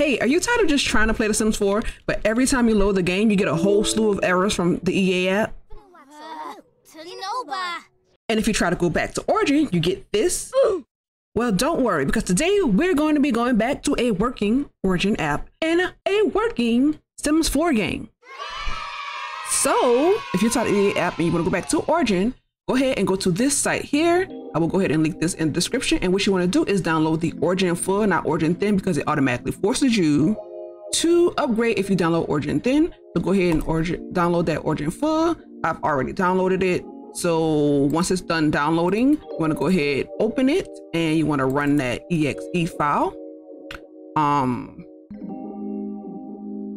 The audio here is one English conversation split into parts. Hey, are you tired of just trying to play The Sims 4, but every time you load the game, you get a whole slew of errors from the EA app? And if you try to go back to Origin, you get this? Well, don't worry, because today we're going to be going back to a working Origin app and a working Sims 4 game. So, if you're tired of the EA app and you want to go back to Origin, go ahead and go to this site here. I will go ahead and link this in the description. And what you want to do is download the Origin Full, not Origin Thin, because it automatically forces you to upgrade if you download Origin Thin. So go ahead and download that Origin Full. I've already downloaded it. So once it's done downloading, you want to go ahead, open it, and you want to run that exe file.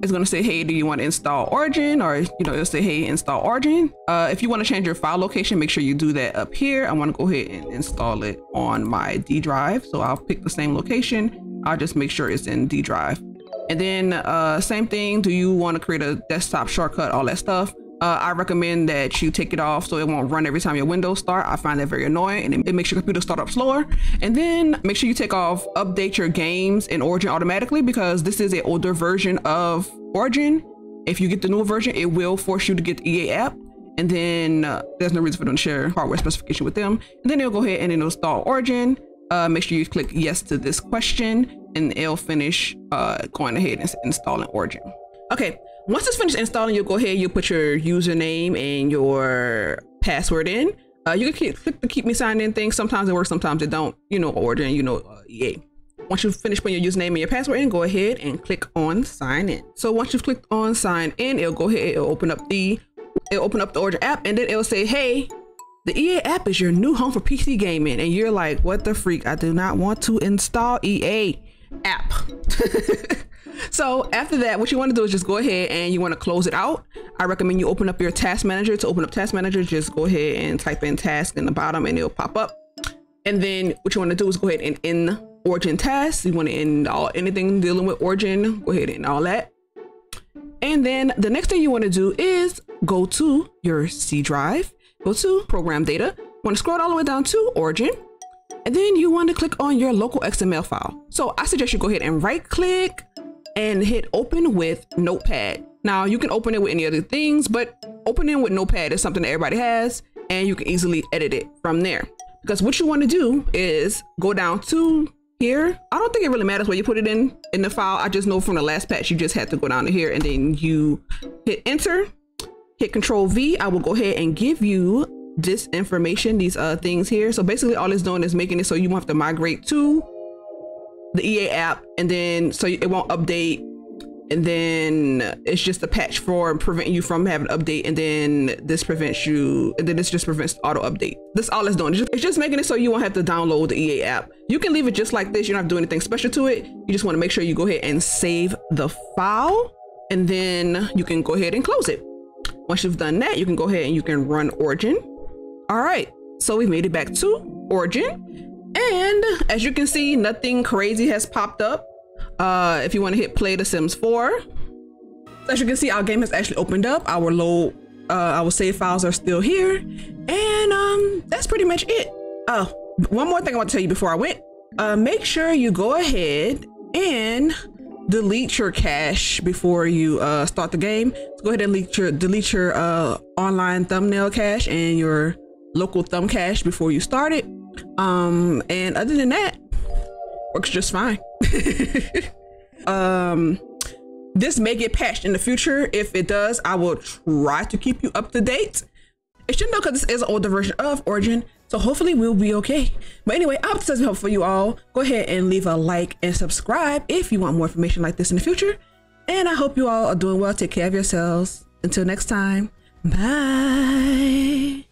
It's going to say, hey, do you want to install Origin? Or, you know, it'll say, hey, install Origin. If you want to change your file location, make sure you do that up here. I want to go ahead and install it on my D drive. So I'll pick the same location. I'll just make sure it's in D drive. And then same thing. Do you want to create a desktop shortcut, all that stuff? I recommend that you take it off so it won't run every time your Windows start. I find that very annoying, and it makes your computer start up slower. And then make sure you take off update your games in Origin automatically, because this is an older version of Origin. If you get the newer version, it will force you to get the EA app. And then there's no reason for them to share hardware specification with them. And then it'll go ahead and it'll install Origin. Make sure you click yes to this question, and it'll finish going ahead and installing Origin. Okay. Once it's finished installing, you'll go ahead, you'll put your username and your password in. You can click the keep me signed in thing. Sometimes it works, sometimes it don't. You know Origin, you know EA. Once you finish putting your username and your password in, go ahead and click on sign in. So once you've clicked on sign in, it'll go ahead, it'll open up the Origin app, and then it'll say, hey, the EA app is your new home for PC gaming. And you're like, what the freak? I do not want to install EA app. So after that, what you want to do is just go ahead and you want to close it out. I recommend you open up your task manager. To open up task manager, just go ahead and type in task in the bottom, and it'll pop up. And then what you want to do is go ahead and end Origin tasks. You want to end anything dealing with Origin. Go ahead and all that. And then the next thing you want to do is go to your C drive, go to program data. You want to scroll all the way down to Origin. And then you want to click on your local XML file. So I suggest you go ahead and right click and hit open with Notepad. Now you can open it with any other things, but opening with Notepad is something that everybody has, and you can easily edit it from there. Because what you want to do is go down to here. I don't think it really matters where you put it in the file. I just know from the last patch, you just had to go down to here, and then you hit enter, hit control V. I will go ahead and give you this information, these things here. So basically all it's doing is making it so you won't have to migrate to the EA app, and then so it won't update, and then it's just a patch for preventing you from having an update, and then this prevents you, and then this just prevents auto update. That's all it's doing. It's just making it so you won't have to download the EA app. You can leave it just like this. You don't have to do anything special to it. You just want to make sure you go ahead and save the file, and then you can go ahead and close it. Once you've done that, you can go ahead and you can run Origin. All right, so we've made it back to Origin, and as you can see, nothing crazy has popped up. If you want to hit play The Sims 4, as you can see, our game has actually opened up. Our load, our save files are still here, and that's pretty much it. Oh, one more thing I want to tell you before I went. Make sure you go ahead and delete your cache before you start the game. So go ahead and delete your online thumbnail cache and your local thumb cache before you start it, and other than that, works just fine. This may get patched in the future. If it does, I will try to keep you up to date. It should know, because this is an older version of Origin, so hopefully we'll be okay. But anyway, I hope this has been helpful for you all. Go ahead and leave a like and subscribe if you want more information like this in the future, and I hope you all are doing well. Take care of yourselves. Until next time, bye.